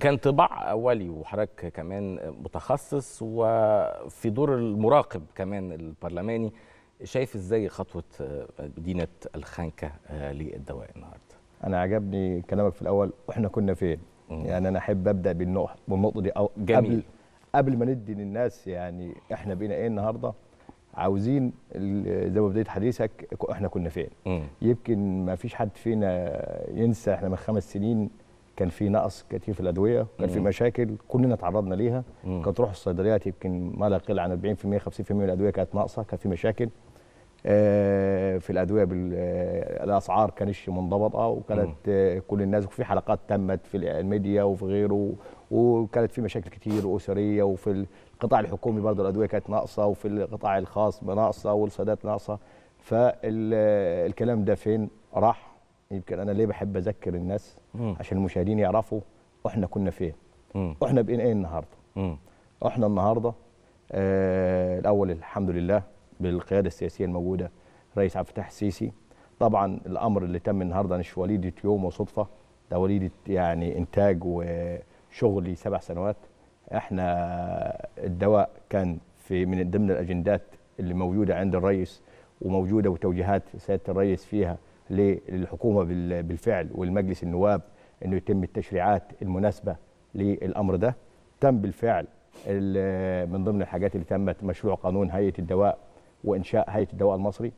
كان طباع اولي وحضرتك كمان متخصص وفي دور المراقب كمان البرلماني، شايف ازاي خطوه مدينه الخنكه للدواء النهارده؟ انا عجبني كلامك في الاول واحنا كنا فين؟ يعني انا احب ابدا بالنقطه دي او جميل. قبل ما ندي للناس يعني احنا بقينا ايه النهارده؟ عاوزين زي ما بدايه حديثك احنا كنا فين؟ يمكن ما فيش حد فينا ينسى احنا من 5 سنين كان في نقص كتير في الادويه، كان في مشاكل كلنا تعرضنا ليها، كانت روح الصيدليات يمكن ما لا يقل عن 40% 50% من الادويه كانت ناقصه، كان في مشاكل في الادويه الاسعار كانتش منضبطه، وكانت كل الناس وفي حلقات تمت في الميديا وفي غيره، وكانت في مشاكل كتير اسريه، وفي القطاع الحكومي برضه الادويه كانت ناقصه، وفي القطاع الخاص ناقصه، والصيدليات ناقصه. فالكلام ده فين راح؟ يمكن انا ليه بحب اذكر الناس عشان المشاهدين يعرفوا احنا كنا فين، احنا بقينا ايه النهارده. احنا النهارده الاول الحمد لله بالقياده السياسيه الموجوده، الرئيس عبد الفتاح السيسي. طبعا الامر اللي تم النهارده مش وليده يوم وصدفه، ده وليده يعني انتاج وشغلي 7 سنوات. احنا الدواء كان في من ضمن الاجندات اللي موجوده عند الرئيس وموجوده وتوجيهات سياده الرئيس فيها للحكومه بالفعل والمجلس النواب انه يتم التشريعات المناسبه للامر ده. تم بالفعل من ضمن الحاجات اللي تمت مشروع قانون هيئه الدواء وانشاء هيئه الدواء المصري،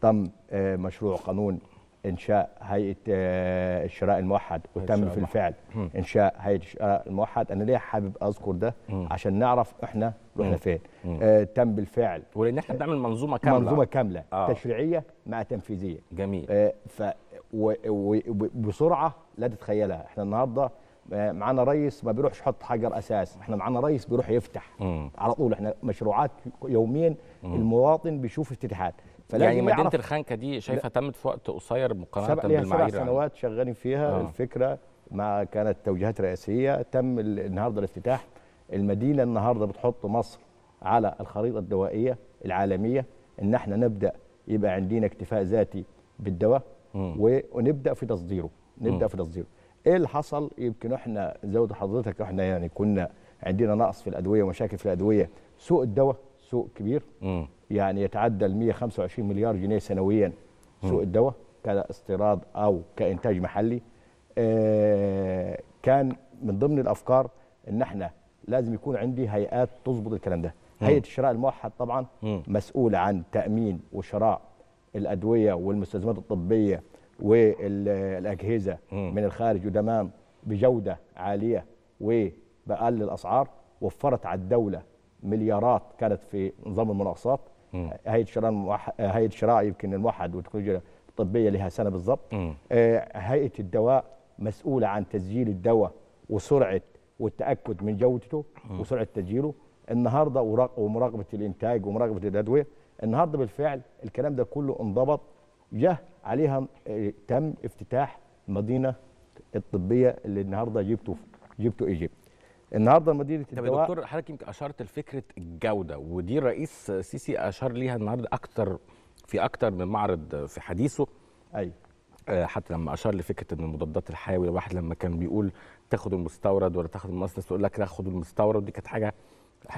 تم مشروع قانون انشاء هيئه الشراء الموحد، وتم في الفعل انشاء هيئه الشراء الموحد. انا ليه حابب اذكر ده؟ عشان نعرف احنا رحنا فين. تم بالفعل ولان احنا بنعمل منظومه كامله، تشريعيه مع تنفيذيه. جميل. بسرعه لا تتخيلها. احنا النهارده معانا رئيس ما بيروحش يحط حجر اساس، احنا معانا رئيس بيروح يفتح على طول. احنا مشروعات يوميا، المواطن بيشوف افتتاحات. يعني مدينه الخنكه دي شايفه تمت في وقت قصير مقارنه بالمعايير. 7 سنوات شغالين فيها. الفكره ما كانت توجيهات رئاسيه، تم النهارده الافتتاح. المدينه النهارده بتحط مصر على الخريطه الدوائيه العالميه، ان احنا نبدا يبقى عندنا اكتفاء ذاتي بالدواء ونبدا في تصديره. ايه اللي حصل؟ يمكن احنا زي ما حضرتك احنا يعني كنا عندنا نقص في الادويه ومشاكل في الادويه. سوق الدواء سوق كبير، يعني يتعدى 125 مليار جنيه سنويا سوق الدواء كاستيراد او كانتاج محلي. كان من ضمن الافكار ان احنا لازم يكون عندي هيئات تظبط الكلام ده. هيئه الشراء الموحد طبعا مسؤوله عن تامين وشراء الادويه والمستلزمات الطبيه والاجهزه من الخارج ودمام بجوده عاليه وباقل الاسعار. وفرت على الدوله مليارات كانت في نظام المناقصات. هيئه الشراء هيئه الشراء يمكن الموحد والتكنولوجيا الطبيه لها سنه بالظبط. هيئه الدواء مسؤوله عن تسجيل الدواء وسرعه والتاكد من جودته وسرعه تسجيله النهارده، ومراقبه الانتاج ومراقبه الادويه النهارده. بالفعل الكلام ده كله انضبط، جه عليها تم افتتاح المدينه الطبيه اللي النهارده جبته ايجيبت. النهارده مدينه الدواء. يا دكتور حضرتك يمكن اشرت لفكره الجوده، ودي الرئيس السيسي اشار ليها النهارده اكتر من معرض في حديثه. ايوه. حتى لما اشار لفكره ان المضادات الحيويه، الواحد لما كان بيقول تاخد المستورد ولا تاخد المصنف، يقول لك لا خد المستورد. دي كانت حاجه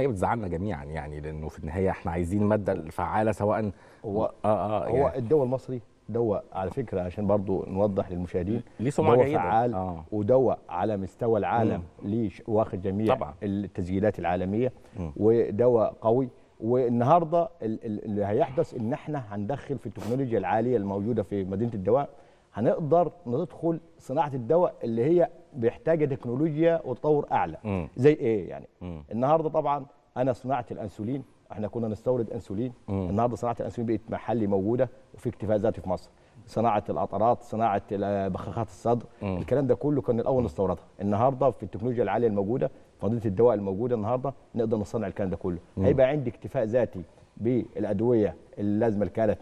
بتزعلنا جميعا يعني، لانه في النهايه احنا عايزين ماده فعاله. سواء هو يعني الدواء المصري دواء على فكره، عشان برضو نوضح للمشاهدين، ليه سمعه جيده فعال ودواء على مستوى العالم، ليه واخد جميع طبعا التسجيلات العالميه، ودواء قوي. والنهارده اللي هيحدث ان احنا هندخل في التكنولوجيا العاليه الموجوده في مدينه الدواء. هنقدر ندخل صناعه الدواء اللي هي بيحتاجه تكنولوجيا وتطور اعلى. زي ايه يعني؟ النهارده طبعا انا صناعه الانسولين، احنا كنا نستورد انسولين. النهارده صناعه الانسولين بقت محلي موجوده وفي اكتفاء ذاتي في مصر. صناعه القطرات، صناعه بخاخات الصدر، الكلام ده كله كنا الاول نستوردها. النهارده في التكنولوجيا العاليه الموجوده، مضادات الدواء الموجوده النهارده نقدر نصنع الكلام ده كله. هيبقى عندي اكتفاء ذاتي بالادويه اللازمه اللي كانت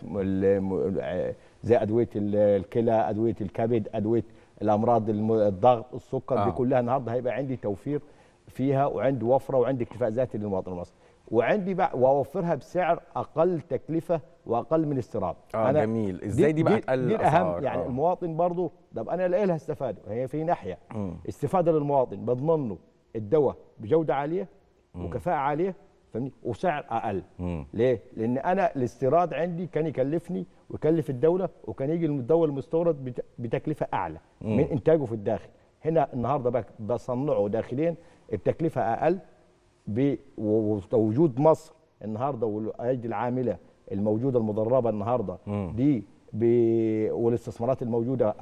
زي ادويه الكلى، ادويه الكبد، ادويه الامراض الضغط، السكر. دي كلها النهارده هيبقى عندي توفير فيها، وعندي وفره، وعندي اكتفاء ذاتي للمواطن المصري. وعندي بقى واوفرها بسعر اقل تكلفه واقل من السراب. جميل. ازاي دي بقى تقلل الاسعار؟ يعني المواطن برضه طب انا الاقي لها استفاده، هي في ناحيه استفاده للمواطن، بضمن له الدواء بجوده عاليه وكفاءه عاليه فاهمني وسعر اقل. ليه؟ لان انا الاستيراد عندي كان يكلفني ويكلف الدوله، وكان يجي الدواء المستورد بتكلفه اعلى من انتاجه في الداخل. هنا النهارده بقى بصنعه داخليا بتكلفه اقل، ووجود مصر النهارده والايدي العامله الموجوده المدربه النهارده دي والاستثمارات الموجوده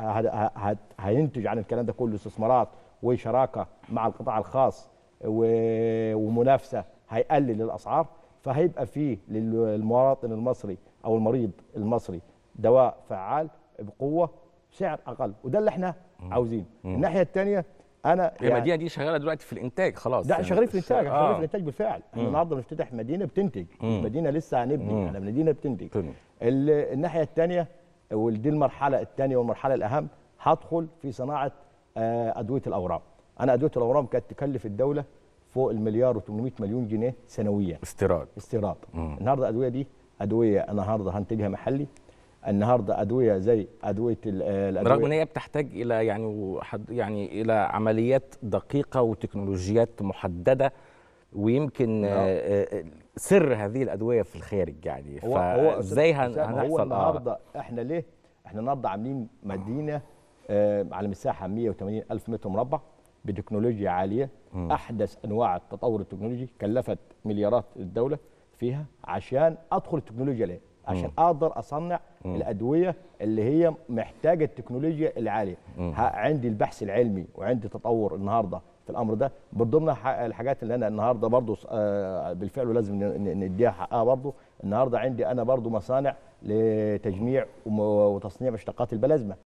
هينتج عن الكلام ده كله استثمارات وشراكه مع القطاع الخاص ومنافسه، هيقلل الاسعار، فهيبقى فيه للمواطن المصري او المريض المصري دواء فعال بقوه بسعر اقل، وده اللي احنا عاوزينه. الناحيه الثانيه انا المدينه دي شغاله دلوقتي في الانتاج خلاص، ده يعني شغالين في الانتاج، شغالين في الانتاج بالفعل. احنا النهارده بنفتتح مدينه بتنتج، مدينه لسه هنبني، احنا مدينه بتنتج. الناحيه الثانيه ودي المرحله الثانيه والمرحله الاهم، هدخل في صناعه ادويه الاورام. انا ادويه الاورام كانت تكلف الدوله فوق المليار و800 مليون جنيه سنويا استيراد. النهارده الادويه دي ادويه النهارده هنتجها محلي، النهارده ادويه زي ادويه الادويه رغم ان هي بتحتاج الى يعني الى عمليات دقيقه وتكنولوجيات محدده، ويمكن سر هذه الادويه في الخارج. يعني فازاي هنحصل النهارده احنا ليه؟ احنا النهارده عاملين مدينه على مساحه 180,000 متر مربع بتكنولوجيا عاليه، احدث انواع التطور التكنولوجي، كلفت مليارات الدوله فيها عشان ادخل التكنولوجيا ليه؟ عشان اقدر اصنع الادويه اللي هي محتاجه التكنولوجيا العاليه. عندي البحث العلمي وعندي تطور النهارده في الامر ده، من ضمن الحاجات اللي انا النهارده برضو بالفعل ولازم نديها حقها برضو. النهارده عندي انا برضو مصانع لتجميع وتصنيع مشتقات البلازما،